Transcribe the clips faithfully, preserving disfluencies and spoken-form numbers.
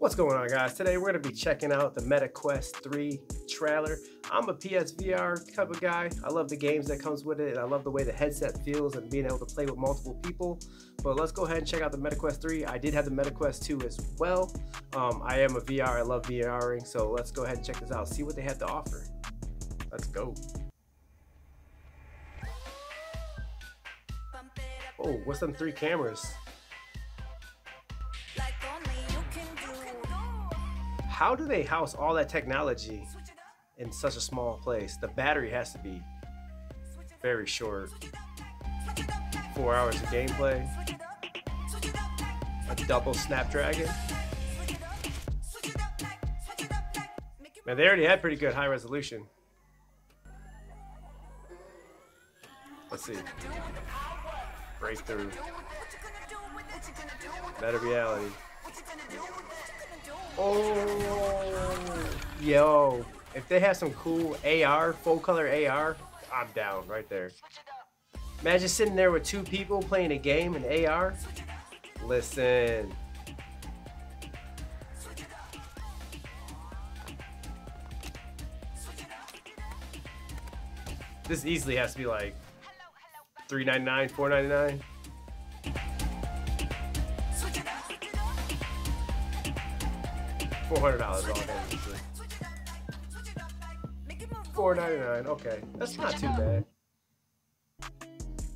What's going on, guys? Today we're going to be checking out the Meta Quest three trailer. I'm a P S V R type of guy. I love the games that comes with it, and I love the way the headset feels and being able to play with multiple people. But let's go ahead and check out the Meta Quest three. I did have the Meta Quest two as well. Um, I am a V R. I love VRing, so let's go ahead and check this out. See what they had to offer. Let's go. Oh, what's them three cameras? How do they house all that technology in such a small place? The battery has to be very short. Four hours of gameplay. A double Snapdragon. Man, they already had pretty good high resolution. Let's see. Breakthrough. Better reality. Oh, yo, if they have some cool A R, full color A R, I'm down right there. Imagine sitting there with two people playing a game in A R. Listen. This easily has to be like three ninety-nine, four ninety-nine. four hundred dollars off. four ninety-nine, okay. That's not too bad.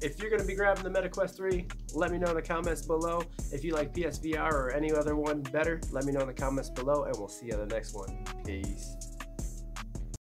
If you're going to be grabbing the Meta Quest three, let me know in the comments below. If you like P S V R or any other one better, let me know in the comments below, and we'll see you on the next one. Peace.